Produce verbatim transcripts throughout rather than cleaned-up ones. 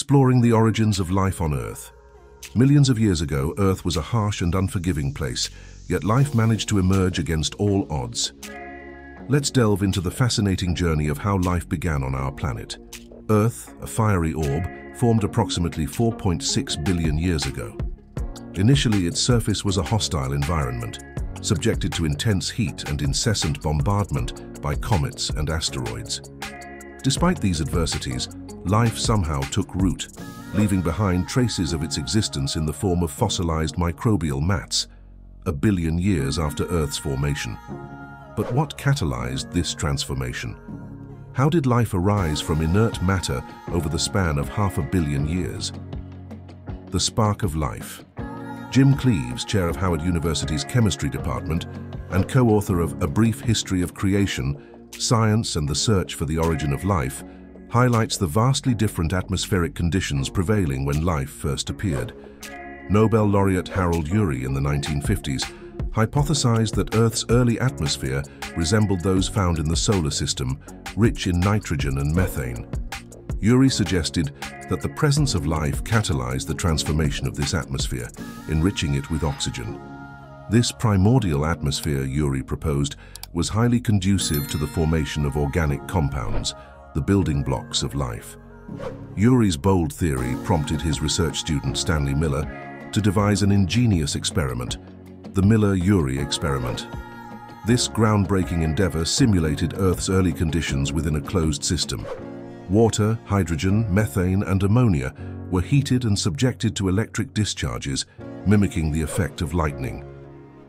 Exploring the origins of life on Earth. Millions of years ago, Earth was a harsh and unforgiving place, yet life managed to emerge against all odds. Let's delve into the fascinating journey of how life began on our planet. Earth, a fiery orb, formed approximately four point six billion years ago. Initially, its surface was a hostile environment, subjected to intense heat and incessant bombardment by comets and asteroids. Despite these adversities, life somehow took root, leaving behind traces of its existence in the form of fossilized microbial mats, a billion years after Earth's formation. But what catalyzed this transformation? How did life arise from inert matter over the span of half a billion years? The spark of life. Jim Cleaves, chair of Howard University's Chemistry Department and co-author of A Brief History of Creation, Science and the Search for the Origin of Life, highlights the vastly different atmospheric conditions prevailing when life first appeared. Nobel laureate Harold Urey in the nineteen fifties hypothesized that Earth's early atmosphere resembled those found in the solar system, rich in nitrogen and methane. Urey suggested that the presence of life catalyzed the transformation of this atmosphere, enriching it with oxygen. This primordial atmosphere, Urey proposed, was highly conducive to the formation of organic compounds, the building blocks of life. Urey's bold theory prompted his research student Stanley Miller to devise an ingenious experiment, the Miller-Urey experiment. This groundbreaking endeavor simulated Earth's early conditions within a closed system. Water, hydrogen, methane, and ammonia were heated and subjected to electric discharges, mimicking the effect of lightning.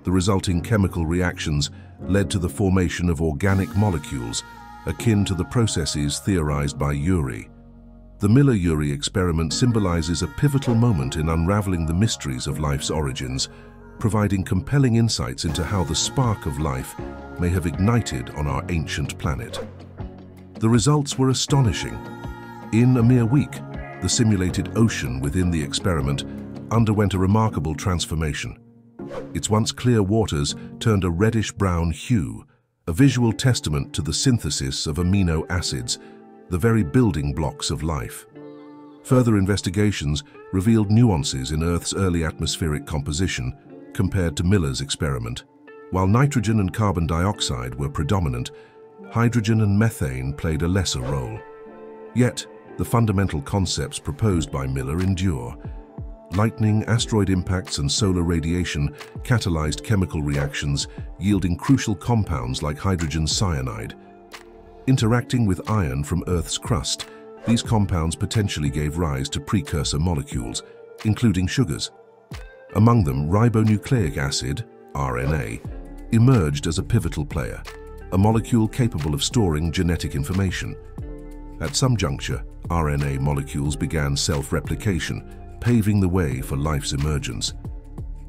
The resulting chemical reactions led to the formation of organic molecules, akin to the processes theorized by Urey. The Miller-Urey experiment symbolizes a pivotal moment in unraveling the mysteries of life's origins, providing compelling insights into how the spark of life may have ignited on our ancient planet. The results were astonishing. In a mere week, the simulated ocean within the experiment underwent a remarkable transformation. Its once clear waters turned a reddish-brown hue, a visual testament to the synthesis of amino acids, the very building blocks of life. Further investigations revealed nuances in Earth's early atmospheric composition compared to Miller's experiment. While nitrogen and carbon dioxide were predominant, hydrogen and methane played a lesser role. Yet, the fundamental concepts proposed by Miller endure. Lightning, asteroid impacts, and solar radiation catalyzed chemical reactions, yielding crucial compounds like hydrogen cyanide. Interacting with iron from Earth's crust, these compounds potentially gave rise to precursor molecules, including sugars. Among them, ribonucleic acid, R N A, emerged as a pivotal player, a molecule capable of storing genetic information. At some juncture, R N A molecules began self-replication, paving the way for life's emergence.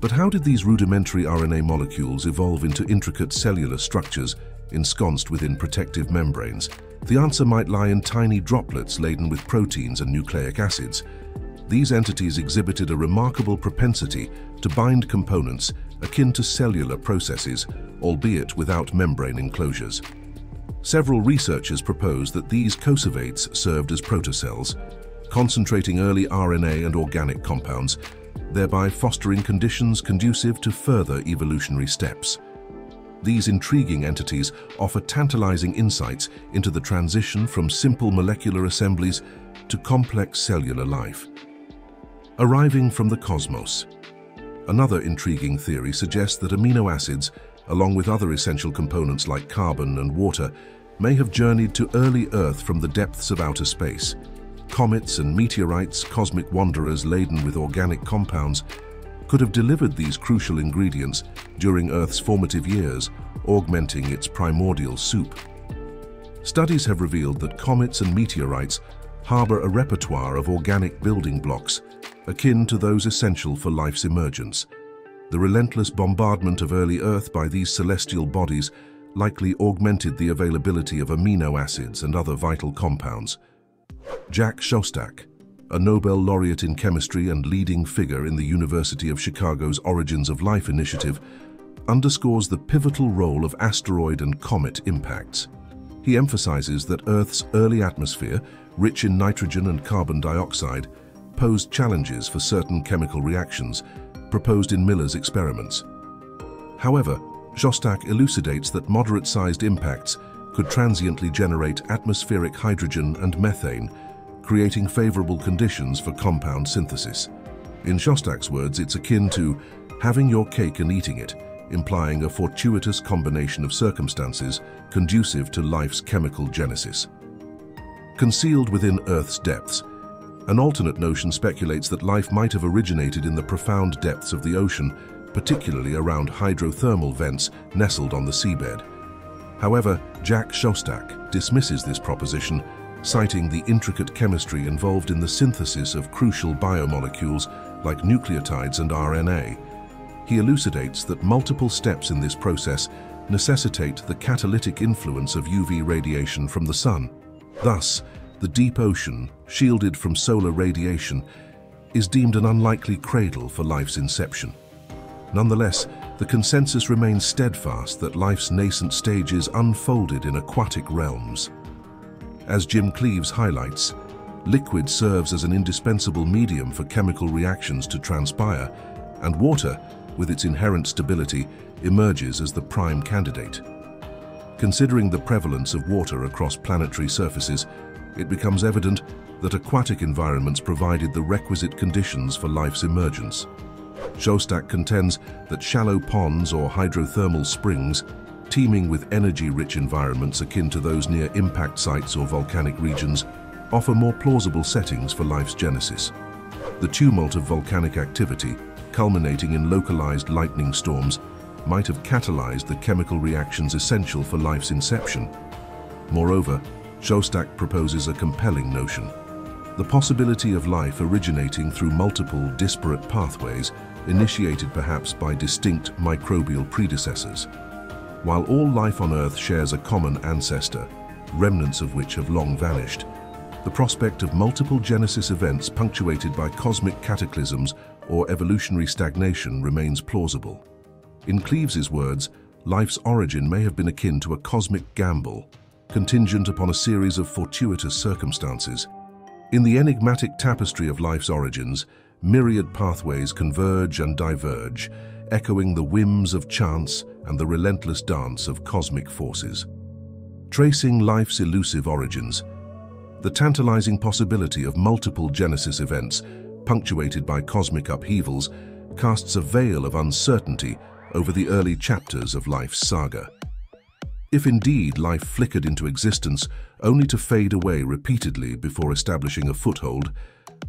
But how did these rudimentary R N A molecules evolve into intricate cellular structures ensconced within protective membranes? The answer might lie in tiny droplets laden with proteins and nucleic acids. These entities exhibited a remarkable propensity to bind components akin to cellular processes, albeit without membrane enclosures. Several researchers proposed that these cosovates served as protocells, concentrating early R N A and organic compounds, thereby fostering conditions conducive to further evolutionary steps. These intriguing entities offer tantalizing insights into the transition from simple molecular assemblies to complex cellular life. Arriving from the cosmos. Another intriguing theory suggests that amino acids, along with other essential components like carbon and water, may have journeyed to early Earth from the depths of outer space. Comets and meteorites, cosmic wanderers laden with organic compounds, could have delivered these crucial ingredients during Earth's formative years, augmenting its primordial soup. Studies have revealed that comets and meteorites harbor a repertoire of organic building blocks, akin to those essential for life's emergence. The relentless bombardment of early Earth by these celestial bodies likely augmented the availability of amino acids and other vital compounds. Jack Szostak, a Nobel laureate in chemistry and leading figure in the University of Chicago's Origins of Life initiative, underscores the pivotal role of asteroid and comet impacts. He emphasizes that Earth's early atmosphere rich in nitrogen and carbon dioxide, posed challenges for certain chemical reactions proposed in Miller's experiments. However, Szostak elucidates that moderate-sized impacts could transiently generate atmospheric hydrogen and methane, creating favorable conditions for compound synthesis. In Szostak's words, it's akin to having your cake and eating it, implying a fortuitous combination of circumstances conducive to life's chemical genesis. Concealed within Earth's depths, an alternate notion speculates that life might have originated in the profound depths of the ocean, particularly around hydrothermal vents nestled on the seabed. However, Jack Szostak dismisses this proposition, citing the intricate chemistry involved in the synthesis of crucial biomolecules like nucleotides and R N A. He elucidates that multiple steps in this process necessitate the catalytic influence of U V radiation from the sun. Thus, the deep ocean, shielded from solar radiation, is deemed an unlikely cradle for life's inception. Nonetheless, the consensus remains steadfast that life's nascent stages unfolded in aquatic realms. As Jim Cleaves highlights, liquid serves as an indispensable medium for chemical reactions to transpire, and water, with its inherent stability, emerges as the prime candidate. Considering the prevalence of water across planetary surfaces, it becomes evident that aquatic environments provided the requisite conditions for life's emergence. Szostak contends that shallow ponds or hydrothermal springs, teeming with energy-rich environments akin to those near impact sites or volcanic regions, offer more plausible settings for life's genesis. The tumult of volcanic activity, culminating in localized lightning storms, might have catalyzed the chemical reactions essential for life's inception. Moreover, Szostak proposes a compelling notion: the possibility of life originating through multiple disparate pathways, initiated perhaps by distinct microbial predecessors. While all life on Earth shares a common ancestor, remnants of which have long vanished, the prospect of multiple genesis events punctuated by cosmic cataclysms or evolutionary stagnation remains plausible. In Cleaves's words, life's origin may have been akin to a cosmic gamble, contingent upon a series of fortuitous circumstances. In the enigmatic tapestry of life's origins, myriad pathways converge and diverge, echoing the whims of chance and the relentless dance of cosmic forces. Tracing life's elusive origins, the tantalizing possibility of multiple genesis events, punctuated by cosmic upheavals, casts a veil of uncertainty over the early chapters of life's saga. If indeed life flickered into existence only to fade away repeatedly before establishing a foothold,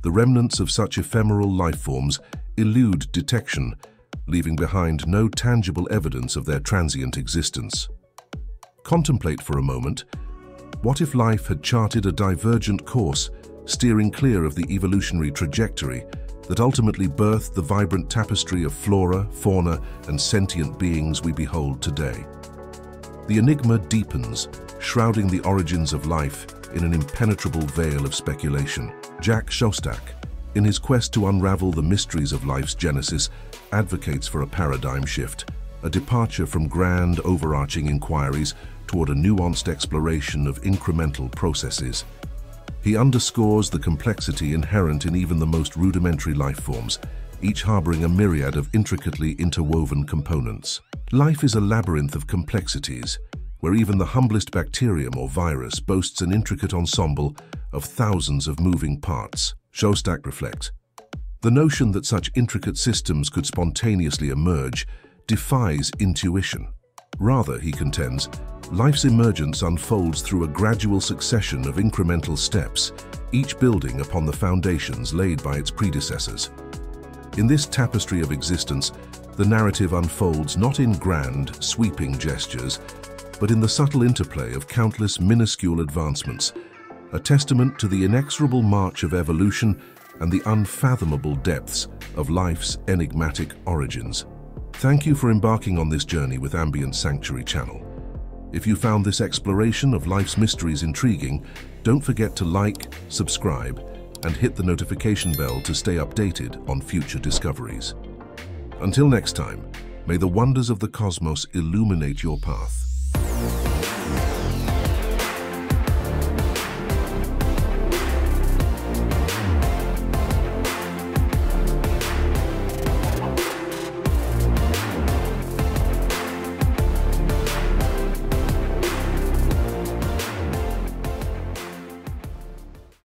the remnants of such ephemeral life forms elude detection, leaving behind no tangible evidence of their transient existence. Contemplate for a moment, what if life had charted a divergent course, steering clear of the evolutionary trajectory that ultimately birthed the vibrant tapestry of flora, fauna, and sentient beings we behold today? The enigma deepens, shrouding the origins of life in an impenetrable veil of speculation. Jack Szostak, in his quest to unravel the mysteries of life's genesis, advocates for a paradigm shift, a departure from grand, overarching inquiries toward a nuanced exploration of incremental processes. He underscores the complexity inherent in even the most rudimentary life forms, each harboring a myriad of intricately interwoven components. Life is a labyrinth of complexities, where even the humblest bacterium or virus boasts an intricate ensemble of thousands of moving parts. Szostak reflects, the notion that such intricate systems could spontaneously emerge defies intuition. Rather, he contends, life's emergence unfolds through a gradual succession of incremental steps, each building upon the foundations laid by its predecessors. In this tapestry of existence, the narrative unfolds not in grand, sweeping gestures, but in the subtle interplay of countless minuscule advancements, a testament to the inexorable march of evolution and the unfathomable depths of life's enigmatic origins. Thank you for embarking on this journey with Ambient Sanctuary Channel. If you found this exploration of life's mysteries intriguing, don't forget to like, subscribe, and hit the notification bell to stay updated on future discoveries. Until next time, may the wonders of the cosmos illuminate your path.